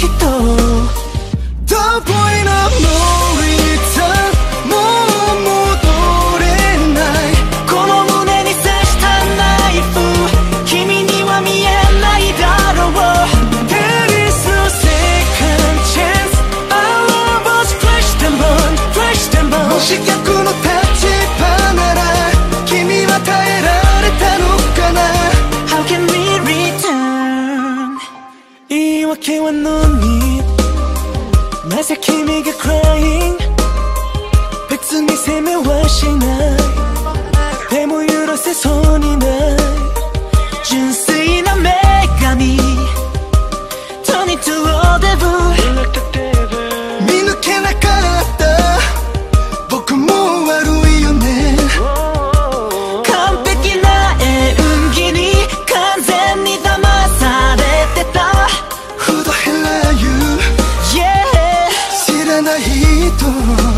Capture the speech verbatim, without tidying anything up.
人